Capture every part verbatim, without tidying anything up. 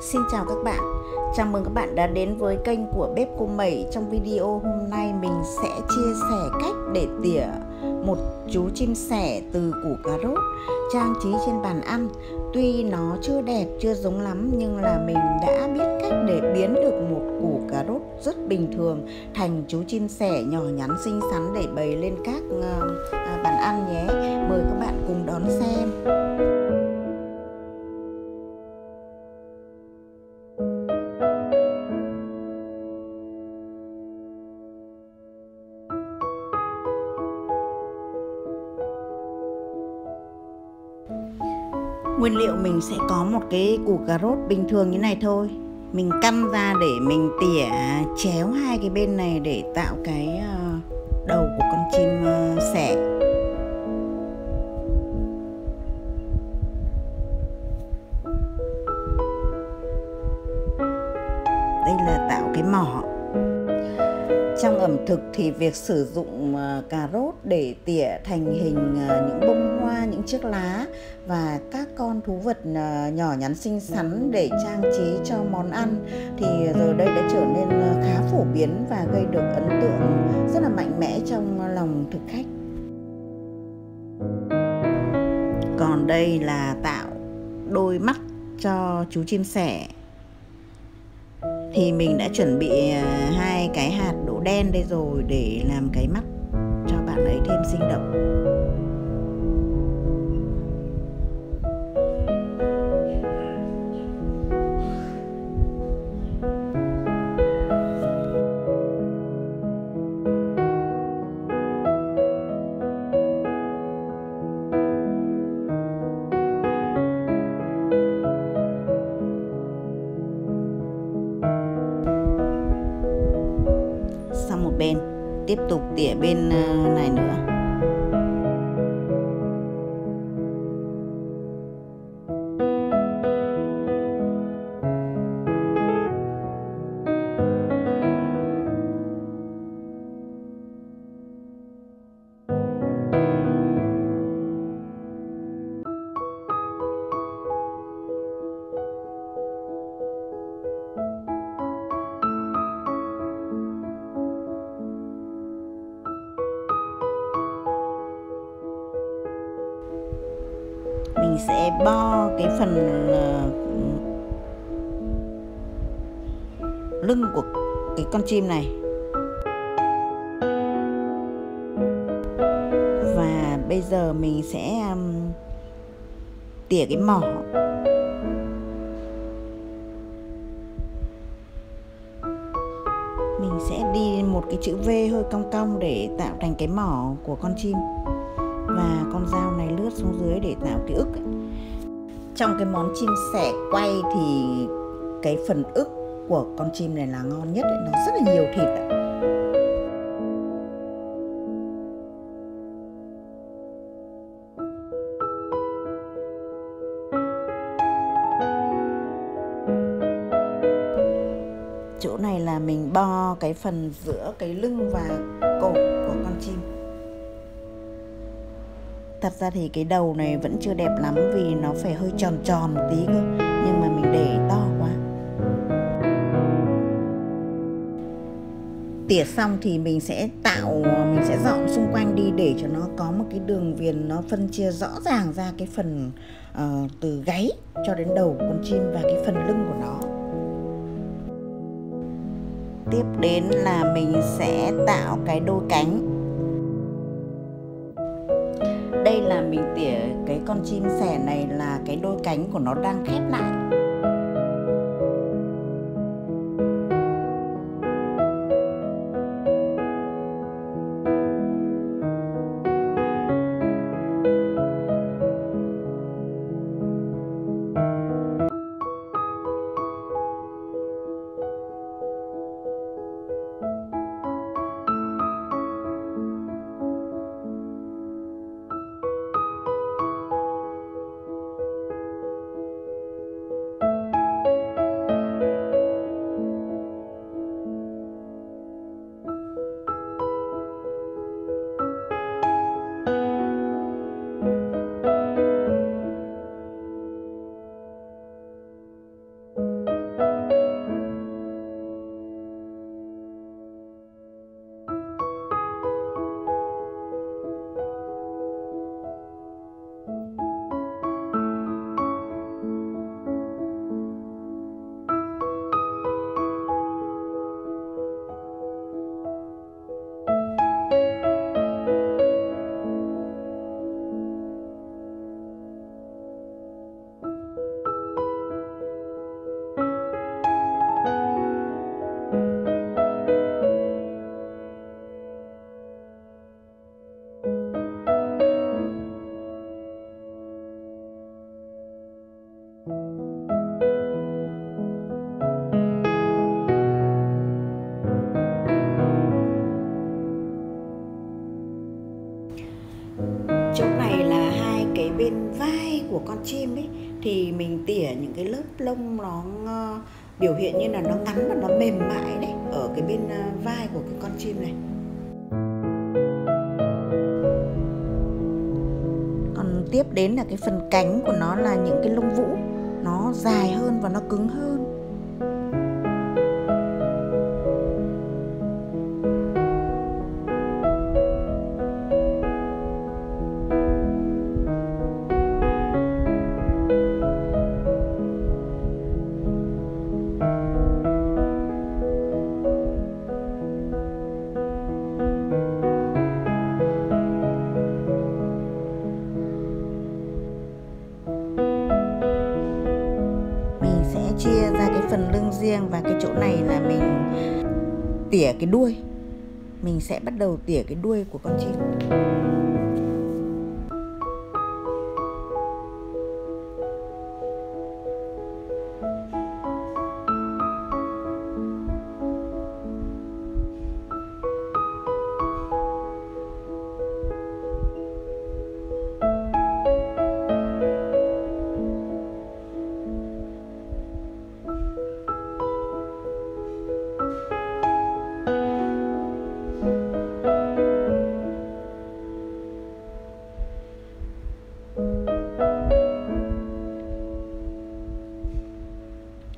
Xin chào các bạn, chào mừng các bạn đã đến với kênh của Bếp Cô Mẩy. Trong video hôm nay mình sẽ chia sẻ cách để tỉa một chú chim sẻ từ củ cà rốt trang trí trên bàn ăn. Tuy nó chưa đẹp, chưa giống lắm nhưng là mình đã biết cách để biến được một củ cà rốt rất bình thường thành chú chim sẻ nhỏ nhắn xinh xắn để bày lên các bàn ăn nhé. Mời các bạn cùng đón xem. Nguyên liệu mình sẽ có một cái củ cà rốt bình thường như này thôi. Mình căn ra để mình tỉa chéo hai cái bên này để tạo cái đầu của con chim sẻ. Đây là tạo cái mỏ. Trong ẩm thực thì việc sử dụng cà rốt để tỉa thành hình những bông hoa, những chiếc lá và các con thú vật nhỏ nhắn xinh xắn để trang trí cho món ăn thì giờ đây đã trở nên khá phổ biến và gây được ấn tượng rất là mạnh mẽ trong lòng thực khách. Còn đây là tạo đôi mắt cho chú chim sẻ. Thì mình đã chuẩn bị hai cái hạt đỗ đen đây rồi để làm cái mắt cho bạn ấy thêm sinh động. Bên tiếp tục tỉa bên này nữa. Mình sẽ bo cái phần lưng của cái con chim này. Và bây giờ mình sẽ tỉa cái mỏ. Mình sẽ đi một cái chữ V hơi cong cong để tạo thành cái mỏ của con chim. Và con dao này lướt xuống dưới để tạo cái ức ấy. Trong cái món chim sẻ quay thì cái phần ức của con chim này là ngon nhất ấy. Nó rất là nhiều thịt ấy. Chỗ này là mình bo cái phần giữa cái lưng và cổ của con chim. Thật ra thì cái đầu này vẫn chưa đẹp lắm vì nó phải hơi tròn tròn một tí cơ, nhưng mà mình để to quá. Tỉa xong thì mình sẽ tạo, mình sẽ dọn xung quanh đi để cho nó có một cái đường viền, nó phân chia rõ ràng ra cái phần uh, từ gáy cho đến đầu của con chim và cái phần lưng của nó. Tiếp đến là mình sẽ tạo cái đôi cánh. Đây là mình tỉa cái con chim sẻ này là cái đôi cánh của nó đang khép lại. chim ấy thì mình tỉa những cái lớp lông nó uh, biểu hiện như là nó ngắn và nó mềm mại đấy, ở cái bên uh, vai của cái con chim này. Còn tiếp đến là cái phần cánh của nó là những cái lông vũ, nó dài hơn và nó cứng hơn. Chia ra cái phần lưng riêng, và cái chỗ này là mình tỉa cái đuôi. Mình sẽ bắt đầu tỉa cái đuôi của con chim.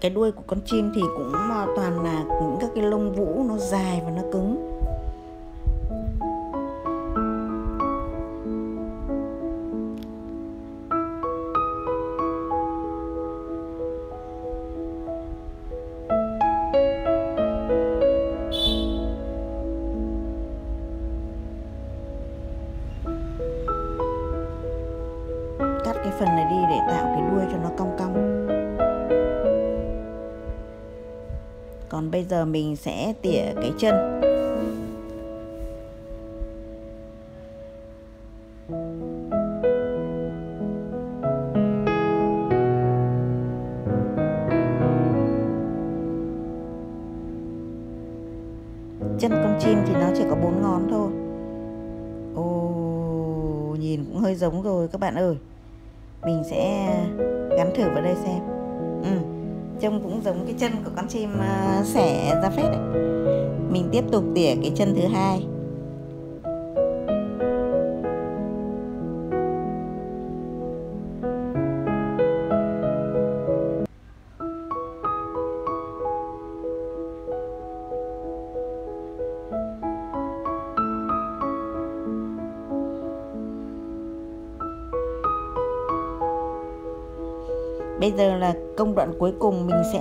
Cái đuôi của con chim thì cũng toàn là những các cái lông vũ nó dài và nó cứng. Cắt cái phần này đi để tạo cái đuôi cho nó cong cong. Còn bây giờ mình sẽ tỉa cái chân. Chân con chim thì nó chỉ có bốn ngón thôi. Ồ, nhìn cũng hơi giống rồi các bạn ơi. Mình sẽ gắn thử vào đây xem. Ừ, trông cũng giống cái chân của con chim sẻ ra phết đấy. Mình tiếp tục tỉa cái chân thứ hai. Bây giờ là công đoạn cuối cùng, mình sẽ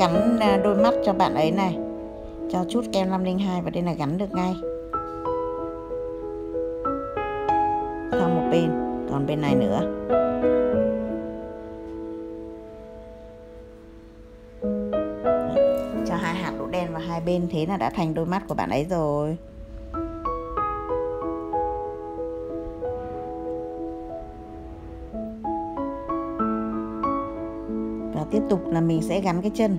gắn đôi mắt cho bạn ấy này. Cho chút keo năm không hai vào đây là gắn được ngay. Sang một bên, còn bên này nữa. Cho hai hạt đỗ đen vào hai bên, thế là đã thành đôi mắt của bạn ấy rồi. Tiếp tục là mình sẽ gắn cái chân.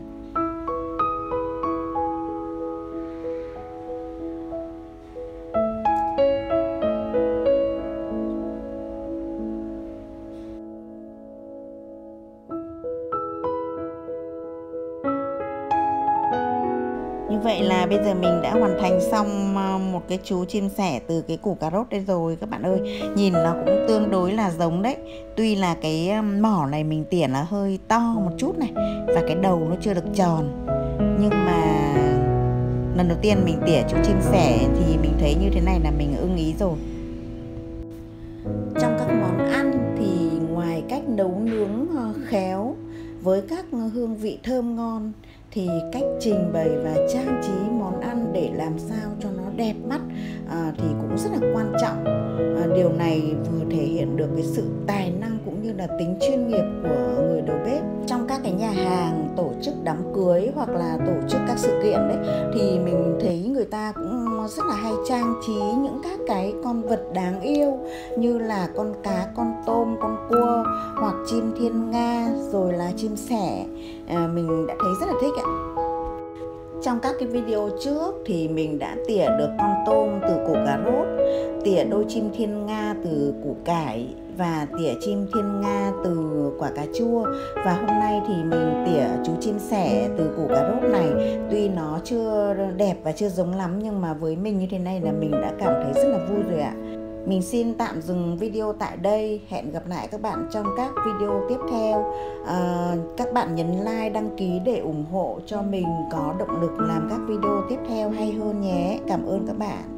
Như vậy là bây giờ mình đã hoàn thành xong một cái chú chim sẻ từ cái củ cà rốt đây rồi các bạn ơi. Nhìn nó cũng tương đối là giống đấy. Tuy là cái mỏ này mình tỉa là hơi to một chút này, và cái đầu nó chưa được tròn. Nhưng mà lần đầu tiên mình tỉa chú chim sẻ thì mình thấy như thế này là mình ưng ý rồi. Trong các món ăn thì ngoài cách nấu nướng khéo với các hương vị thơm ngon thì cách trình bày và trang trí món ăn để làm sao cho nó đẹp mắt à, thì cũng rất là quan trọng. À, điều này vừa thể hiện được cái sự tài năng cũng như là tính chuyên nghiệp của người đầu bếp. Trong các cái nhà hàng tổ chức đám cưới hoặc là tổ chức các sự kiện đấy thì mình thấy người ta cũng rất là hay trang trí những các cái con vật đáng yêu như là con cá, con tôm, con cua hoặc chim thiên nga rồi là chim sẻ. À, mình đã thấy rất là thích ạ. Trong các cái video trước thì mình đã tỉa được con tôm từ củ cà rốt, tỉa đôi chim thiên nga từ củ cải và tỉa chim thiên nga từ quả cà chua. Và hôm nay thì mình tỉa chú chim sẻ từ củ cà rốt này. Tuy nó chưa đẹp và chưa giống lắm, nhưng mà với mình như thế này là mình đã cảm thấy rất là vui rồi ạ. Mình xin tạm dừng video tại đây. Hẹn gặp lại các bạn trong các video tiếp theo. à, Các bạn nhấn like, đăng ký để ủng hộ cho mình có động lực làm các video tiếp theo hay hơn nhé. Cảm ơn các bạn.